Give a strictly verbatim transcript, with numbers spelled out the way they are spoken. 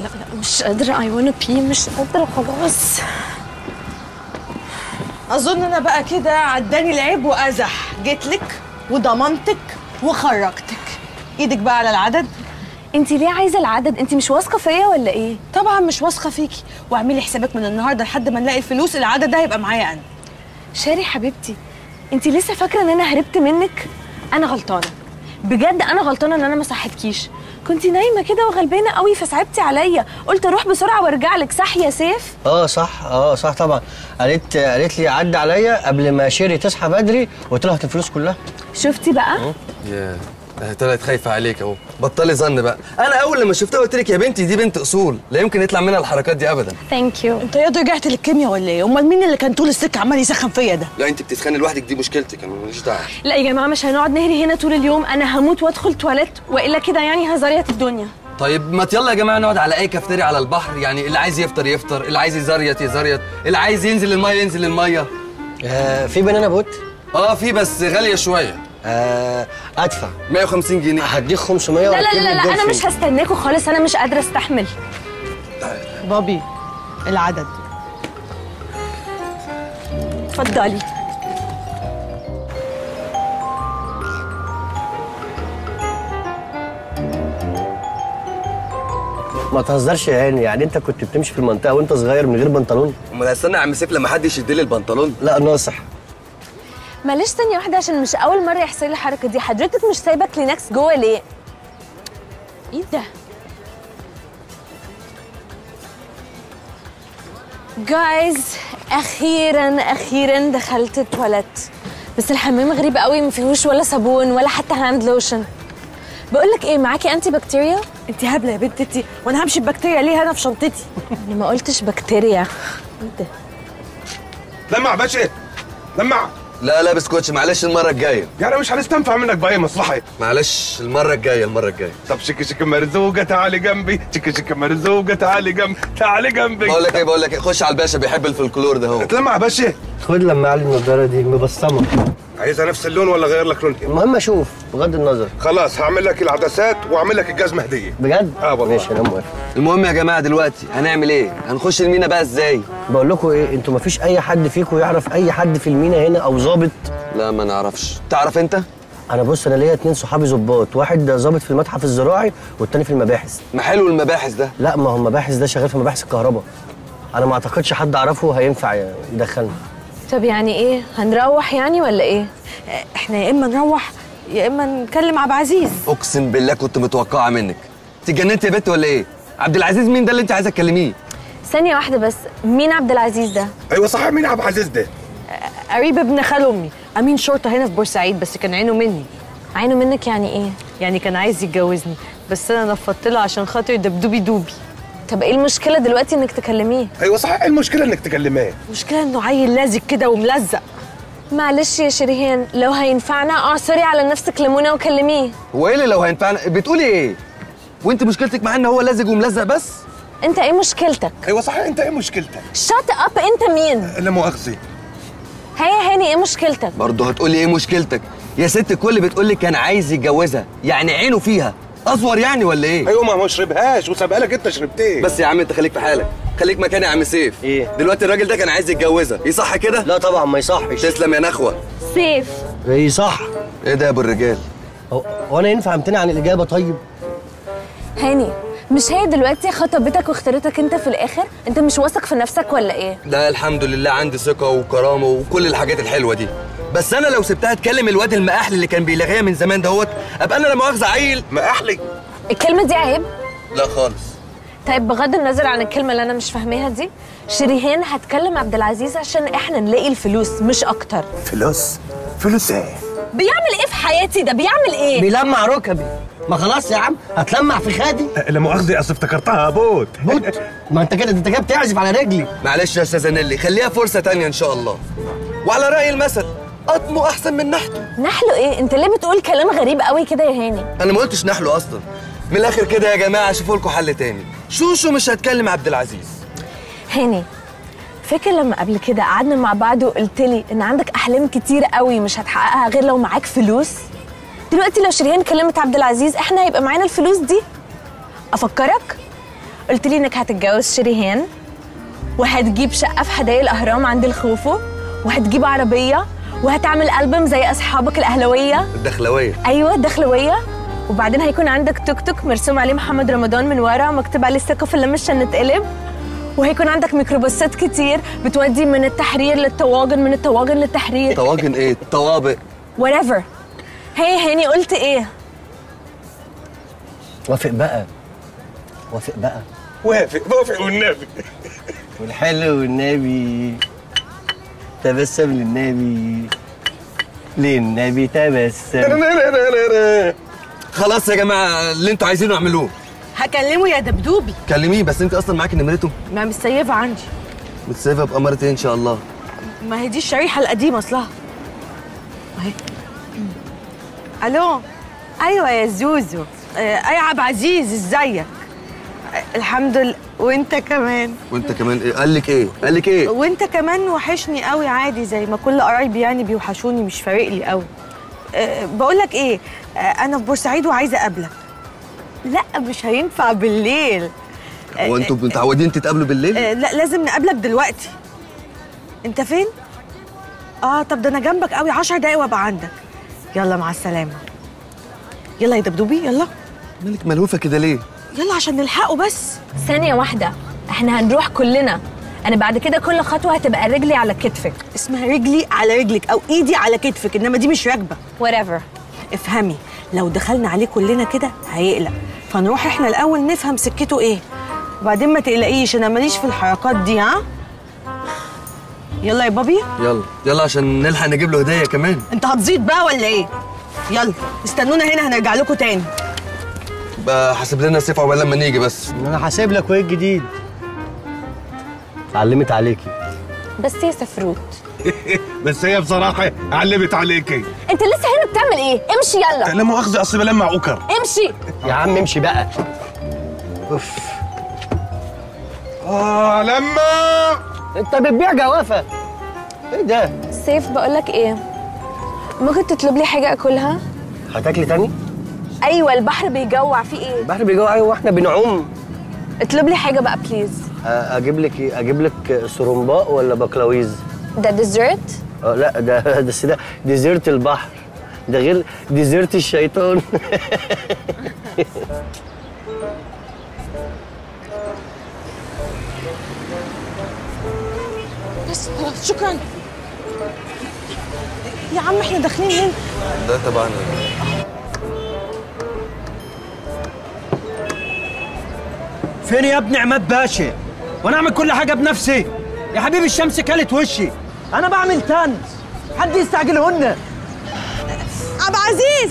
لا لا مش قادرة. I wanna pee. مش قادرة خلاص. أظن أنا بقى كده عداني العيب وأزح. جيتلك وضممتك وخرجتك. إيدك بقى على العدد. انت ليه عايزه العدد؟ انت مش واثقه فيا ولا ايه؟ طبعا مش واثقه فيكي، واعملي حسابك من النهارده لحد ما نلاقي الفلوس العدد ده هيبقى معايا انا. شاري حبيبتي، انت لسه فاكره ان انا هربت منك؟ انا غلطانه بجد، انا غلطانه ان انا ما صحتكيش. كنت نايمه كده وغلبانه قوي فصعبتي عليا، قلت اروح بسرعه وارجع لك. صح يا سيف؟ اه صح، اه صح طبعا. قالت قالت لي عدى عليا قبل ما شيري تصحى بدري وتلهت الفلوس كلها. شفتي بقى؟ ياه طلعت خايفه عليك اهو، بطلي ظن بقى. انا اول لما شفتها قلت لك يا بنتي دي بنت اصول، لا يمكن يطلع منها الحركات دي ابدا. ثانك يو. انت يا دوب رجعت للكيمياء ولا ايه؟ امال مين اللي كان طول السكه عمال يسخن فيا ده؟ لا انت بتتخاني لوحدك، دي مشكلتك، انا ماليش دعوه. لا يا جماعه مش هنقعد نهري هنا طول اليوم، انا هموت وادخل تواليت والا كده يعني هزاريه الدنيا. طيب ما يلا يا جماعه نقعد على اي كافتيريا على البحر، يعني اللي عايز يفطر يفطر، اللي عايز يزريت يزريت، اللي عايز ينزل الميه ينزل الميه. آه في بنانا بوت؟ اه في بس غاليه شويه. آه ادفع مية وخمسين جنيه. هديك خمسمية. لا لا لا, لا انا مش هستناكوا خالص، انا مش قادره استحمل. بابي العدد. اتفضلي. ما تهزرش يا عيني، يعني انت كنت بتمشي في المنطقه وانت صغير من غير بنطلون؟ امال هستنى يا عم سيف لما حد يشد لي البنطلون؟ لا ناصح. معلش ثانية واحدة، عشان مش أول مرة يحصل لي الحركة دي. حضرتك مش سايبة كلينكس جوه ليه؟ إيه ده؟ جايز أخيراً أخيراً دخلت التواليت، بس الحمام غريب قوي ما فيهوش ولا صابون ولا حتى هاند لوشن. بقول لك إيه، معاكي أنتي بكتيريا؟ أنتي هبلة يا بنت، أنتي وأنا همشي ببكتيريا ليه؟ أنا في شنطتي. أنا ما قلتش بكتيريا. إيه ده؟ لمع باشا لمع. لا لا بسكوتش معلش المرة الجاية. يعني مش هنستنفع منك بأي مصلحة. معلش المرة الجاية المرة الجاية. طب شيكي شيكي مرزوقة تعالي جنبي، شيكي شيكي مرزوقة تعالي جنبي، تعالي جنبي. بقول لك إيه بقول لك إيه، خش على الباشا بيحب الفلكلور ده هو. اتلمع يا باشا. خد لما علي النضارة دي مبصمة. عايزها نفس اللون ولا أغير لك لون؟ المهم أشوف بغض النظر. خلاص هعمل لك العدسات وأعمل لك الجزمة هدية. بجد؟ أه والله. ماشي أنا موافق. المهم يا جماعة دلوقتي هنعمل إيه؟ هنخش المينا بقى إزاي؟ بقول لكم إيه، أنتوا مفيش أي حد فيكم يعرف أي حد في المينا هنا أو ظابط؟ لا ما نعرفش. تعرف أنت؟ أنا بص أنا ليا اتنين صحابي ظباط، واحد ظابط في المتحف الزراعي والتاني في المباحث. ما حلو المباحث ده. لا ما هو المباحث ده شغال في مباحث الكهرباء. أنا ما أعتقدش حد أعرفه هينفع يدخلنا. طب يعني ايه؟ هنروح يعني ولا ايه؟ احنا يا اما نروح يا اما نكلم عبد العزيز. اقسم بالله كنت متوقعه منك. انت اتجننت يا بت ولا ايه؟ عبد العزيز مين ده اللي انت عايزه تكلميه؟ ثانيه واحده بس، مين عبد العزيز ده؟ ايوه صح، مين عبد العزيز ده؟ قريب ابن خال امي، امين شرطه هنا في بورسعيد، بس كان عينه مني. عينه منك يعني ايه؟ يعني كان عايز يتجوزني بس انا نفضت له عشان خاطر دبدوبي دوبي. طب ايه المشكلة دلوقتي انك تكلميه؟ ايوه صح، ايه المشكلة انك تكلميه؟ المشكلة انه عيل لازق كده وملزق. معلش يا شريهان لو هينفعنا اعصري على نفسك ليمونة وكلميه. هو ايه اللي لو هينفعنا؟ بتقولي ايه؟ وانت مشكلتك معاه ان هو لازق وملزق بس؟ انت ايه مشكلتك؟ ايوه صح، انت ايه مشكلتك؟ شات اب، انت مين؟ لا مؤاخذة. هيا هاني ايه مشكلتك؟ برضه هتقولي ايه مشكلتك؟ يا ست الكل بتقولي كان عايز يتجوزها، يعني عينه فيها. أزور يعني ولا إيه؟ أيوه ما هو شربهاش وسابها لك أنت شربتين. بس يا عم أنت خليك في حالك، خليك مكاني يا عم سيف. إيه؟ دلوقتي الراجل ده كان عايز يتجوزها، يصح كده؟ لا طبعًا ما يصحش. تسلم يا نخوة. سيف. يصح. إيه ده يا أبو الرجال؟ هو هو أنا ينفع أمتنع عن الإجابة طيب؟ هاني مش هي دلوقتي خطبتك واختارتك أنت في الآخر؟ أنت مش واثق في نفسك ولا إيه؟ لا الحمد لله عندي ثقة وكرامة وكل الحاجات الحلوة دي. بس انا لو سبتها تكلم الواد المقاحل اللي كان بيلاغيها من زمان دهوت ابقى انا لا مؤاخذه عيل مقاحلي. الكلمه دي عيب؟ لا خالص. طيب بغض النظر عن الكلمه اللي انا مش فاهماها دي، شريهان هتكلم عبد العزيز عشان احنا نلاقي الفلوس مش اكتر. فلوس؟ فلوس ايه؟ بيعمل ايه في حياتي ده؟ بيعمل ايه؟ بيلمع ركبي. ما خلاص يا عم هتلمع في خادي. لا مؤاخذه اصل افتكرتها بوت. بوت؟ ما انت كده انت كده بتعزف على رجلي. معلش يا استاذه نيللي خليها فرصه ثانيه ان شاء الله. وعلى راي المثل قطمه احسن من نحله. نحله ايه؟ انت ليه بتقول كلام غريب قوي كده يا هاني؟ انا ما قلتش نحله اصلا. من الاخر كده يا جماعه شوفوا لكم حل تاني، شوشو مش هتكلم عبد العزيز. هاني فاكر لما قبل كده قعدنا مع بعض وقلت لي ان عندك احلام كتير قوي مش هتحققها غير لو معاك فلوس؟ دلوقتي لو شريهان كلمت عبد العزيز احنا هيبقى معانا الفلوس دي. افكرك قلت لي انك هتتجوز شريهان وهتجيب شقه في حدائق الاهرام عند الخوفو وهتجيب عربيه وهتعمل ألبوم زي اصحابك الاهلاويه الدخلويه. ايوه الدخلويه، وبعدين هيكون عندك توك توك مرسوم عليه محمد رمضان من ورا مكتوب عليه السقف اللي مش هنتقلب، وهيكون عندك ميكروباصات كتير بتودي من التحرير للطواجن، من الطواجن للتحرير. طواجن ايه؟ طوابق whatever. هي هاني قلت ايه؟ وافق بقى وافق بقى وافق وافق والنبي والحلو والنبي تبسم للنبي للنبي تبسم. خلاص يا جماعه اللي انتوا عايزينه اعملوه. هكلمه يا دبدوبي. كلميه بس انت اصلا معاكي نمرته؟ ما متسيفه عندي. متسيفه بقمرتين ان شاء الله. ما هي دي الشريحه القديمه اصلها اهي. الو ايوه يا زوزو. اي عبد العزيز ازيك؟ الحمد لله. وانت كمان وانت كمان ايه؟ قال لك ايه؟ قال لك ايه؟ وانت كمان وحشني قوي عادي زي ما كل قرايبي يعني بيوحشوني، مش فارق لي قوي. أه بقول لك ايه؟ أه انا في بورسعيد وعايزه اقابلك. لا مش هينفع بالليل. هو انتوا متعودين تتقابلوا بالليل؟ أه لا لازم نقابلك دلوقتي. انت فين؟ اه طب ده انا جنبك قوي، عشر دقايق وابقى عندك. يلا مع السلامه. يلا يا دبدوبي يلا. مالك ملهوفه كده ليه؟ يلا عشان نلحقه. بس ثانية واحدة، احنا هنروح كلنا. أنا بعد كده كل خطوة هتبقى رجلي على كتفك. اسمها رجلي على رجلك أو إيدي على كتفك، إنما دي مش راكبة. whatever. افهمي، لو دخلنا عليه كلنا كده هيقلق، فنروح احنا الأول نفهم سكته إيه، وبعدين ما تقلقيش أنا ماليش في الحركات دي. ها؟ يلا يا بابي يلا يلا عشان نلحق نجيب له هدية كمان. أنت هتزيد بقى ولا إيه؟ يلا استنونا هنا هنرجع لكم تاني. بقى حاسب لنا سيف عقبال لما نيجي. بس انا حاسب لك. وايه الجديد؟ علمت عليكي. بس هي سفروت. بس هي بصراحه علمت عليكي. انت لسه هنا بتعمل ايه؟ امشي يلا. لا مؤاخذه اصل بلمع عكر. امشي يا عم امشي بقى. اوف اه لما انت بتبيع جوافه ايه ده؟ سيف بقول لك ايه؟ ممكن تطلب لي حاجه اكلها؟ هتاكلي تاني؟ ايوه البحر بيجوع. في ايه؟ البحر بيجوع. ايوه واحنا بنعوم. اطلب لي حاجه بقى بليز. اجيب لك ايه؟ اجيب لك سرنباء ولا بقلاويز؟ ده ديزرت؟ اه لا ده بس ده ديزرت البحر، ده غير ديزرت الشيطان. بس خلاص شكرا يا عم. احنا داخلين هنا ده طبعا. فين يا ابني عماد باشا؟ وانا اعمل كل حاجه بنفسي يا حبيبي. الشمس كلت وشي، انا بعمل تنس حد يستعجلهن. عبد العزيز